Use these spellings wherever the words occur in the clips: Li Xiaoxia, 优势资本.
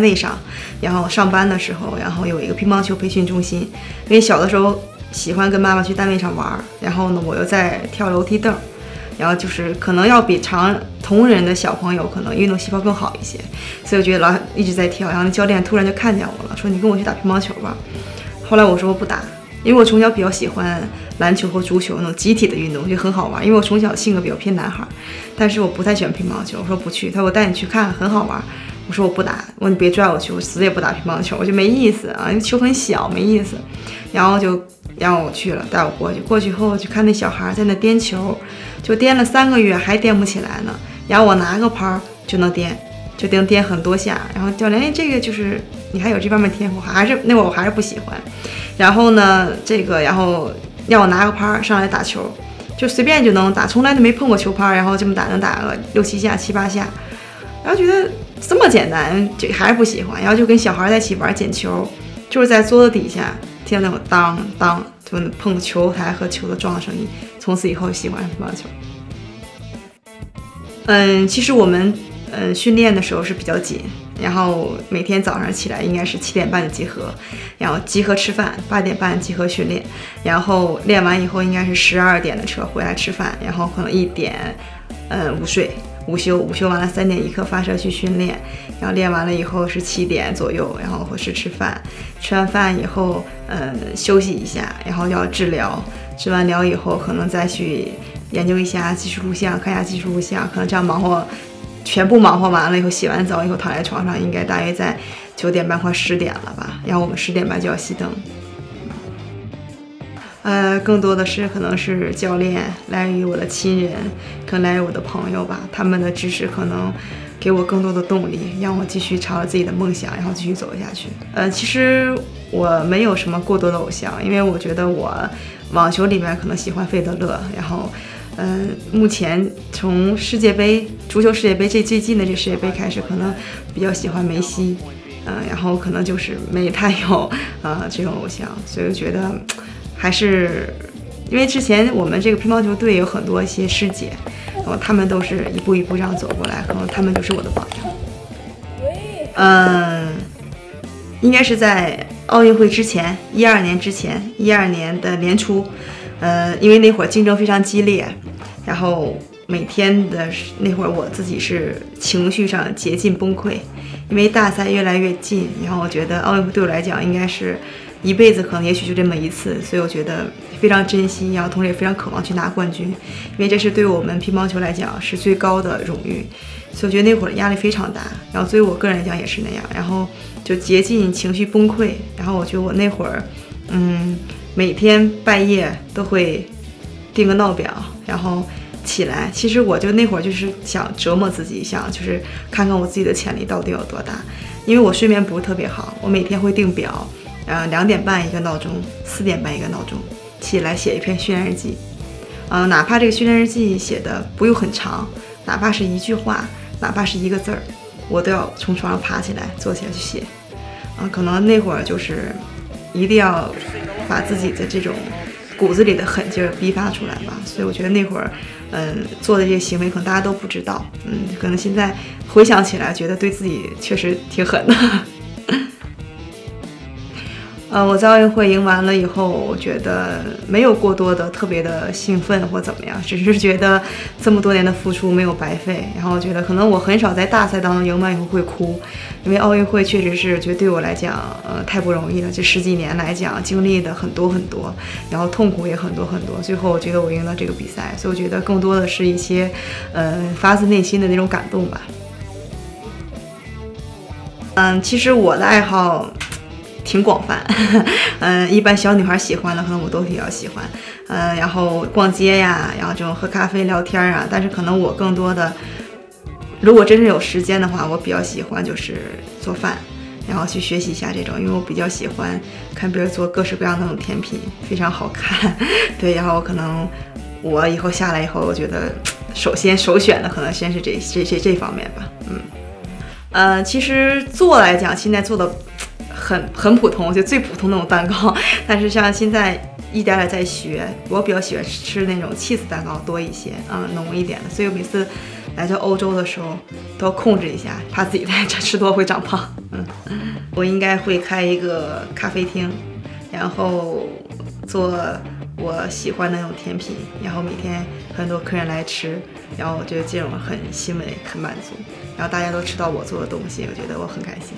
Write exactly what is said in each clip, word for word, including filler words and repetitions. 单位上，然后上班的时候，然后有一个乒乓球培训中心。因为小的时候喜欢跟妈妈去单位上玩，然后呢，我又在跳楼梯凳，然后就是可能要比常同人的小朋友可能运动细胞更好一些，所以我觉得老一直在跳。然后那教练突然就看见我了，说你跟我去打乒乓球吧。后来我说我不打。 因为我从小比较喜欢篮球和足球那种集体的运动，就很好玩。因为我从小性格比较偏男孩，但是我不太喜欢乒乓球。我说不去，他说我带你去看，很好玩。我说我不打，我说你别拽我去，我死也不打乒乓球，我就没意思啊，因为球很小，没意思。然后就让我去了，带我过去。过去后就看那小孩在那颠球，就颠了三个月还颠不起来呢。然后我拿个拍就能颠，就能颠很多下。然后教练，哎，这个就是你还有这方面天赋，还是那会儿我还是不喜欢。 然后呢，这个，然后让我拿个拍儿上来打球，就随便就能打，从来就没碰过球拍儿，然后这么打能打个六七下、七八下，然后觉得这么简单，就还是不喜欢，然后就跟小孩在一起玩捡球，就是在桌子底下听那种当当，就碰球台和球的撞的声音，从此以后喜欢乒乓球。嗯，其实我们嗯训练的时候是比较紧。 然后每天早上起来应该是七点半就集合，然后集合吃饭，八点半集合训练，然后练完以后应该是十二点的车回来吃饭，然后可能一点，嗯午睡，午休，午休完了三点一刻发车去训练，然后练完了以后是七点左右，然后回去吃饭，吃完饭以后嗯休息一下，然后要治疗，治完疗以后可能再去研究一下技术录像，看一下技术录像，可能这样忙活。 全部忙活完了以后，洗完澡以后躺在床上，应该大约在九点半快十点了吧。然后我们十点半就要熄灯。呃，更多的是可能是教练，来源于我的亲人，可能来源于我的朋友吧。他们的支持可能给我更多的动力，让我继续朝着自己的梦想，然后继续走下去。呃，其实我没有什么过多的偶像，因为我觉得我网球里面可能喜欢费德勒，然后。 嗯，目前从世界杯、足球世界杯这最近的这世界杯开始，可能比较喜欢梅西，嗯、呃，然后可能就是没太有呃这种偶像，所以我觉得还是因为之前我们这个乒乓球队有很多一些师姐，然后他们都是一步一步这样走过来，可能他们就是我的榜样。嗯，应该是在奥运会之前，一二年之前，一二年的年初。 呃，因为那会儿竞争非常激烈，然后每天的那会儿我自己是情绪上竭尽崩溃，因为大赛越来越近，然后我觉得奥运会对我来讲应该是一辈子可能也许就这么一次，所以我觉得非常珍惜，然后同时也非常渴望去拿冠军，因为这是对我们乒乓球来讲是最高的荣誉，所以我觉得那会儿压力非常大，然后对于我个人来讲也是那样，然后就竭尽情绪崩溃，然后我觉得我那会儿，嗯。 每天半夜都会定个闹表，然后起来。其实我就那会儿就是想折磨自己，想就是看看我自己的潜力到底有多大。因为我睡眠不是特别好，我每天会定表，呃，两点半一个闹钟，四点半一个闹钟，起来写一篇训练日记。嗯、呃，哪怕这个训练日记写的不用很长，哪怕是一句话，哪怕是一个字儿，我都要从床上爬起来，坐起来去写。啊、呃，可能那会儿就是一定要。 把自己的这种骨子里的狠劲儿逼发出来吧，所以我觉得那会儿，嗯，做的这些行为可能大家都不知道，嗯，可能现在回想起来，觉得对自己确实挺狠的。呃，我在奥运会赢完了以后，我觉得没有过多的特别的兴奋或怎么样，只是觉得这么多年的付出没有白费。然后我觉得可能我很少在大赛当中赢完以后会哭，因为奥运会确实是觉得对我来讲，呃，太不容易了。这十几年来讲，经历的很多很多，然后痛苦也很多很多。最后我觉得我赢了这个比赛，所以我觉得更多的是一些，呃，发自内心的那种感动吧。嗯，其实我的爱好。 挺广泛，嗯，一般小女孩喜欢的可能我都比较喜欢，嗯，然后逛街呀，然后这种喝咖啡聊天啊，但是可能我更多的，如果真是有时间的话，我比较喜欢就是做饭，然后去学习一下这种，因为我比较喜欢看别人做各式各样的那种甜品，非常好看，对，然后可能我以后下来以后，我觉得首先首选的可能先是这这这这方面吧，嗯，呃，其实做来讲，现在做的。 很很普通，就最普通那种蛋糕。但是像现在一点点在学，我比较喜欢吃那种 cheese 蛋糕多一些，嗯，浓一点的。所以我每次来到欧洲的时候都要控制一下，怕自己太吃多会长胖。嗯，我应该会开一个咖啡厅，然后做我喜欢的那种甜品，然后每天很多客人来吃，然后我觉得这种很欣慰、很满足，然后大家都吃到我做的东西，我觉得我很开心。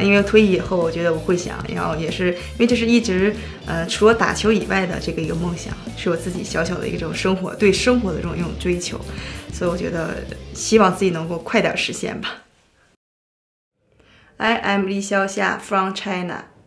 因为退役以后，我觉得我会想要，也是因为这是一直，呃，除了打球以外的这个一个梦想，是我自己小小的一种生活对生活的这种一种追求，所以我觉得希望自己能够快点实现吧。I am Li Xiaoxia from China.